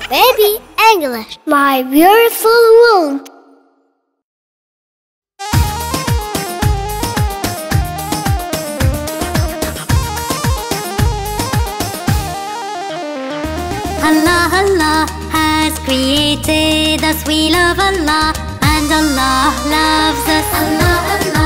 to Baby English, my beautiful world. Allah, Allah has created us. We love Allah and Allah loves us. Allah, Allah.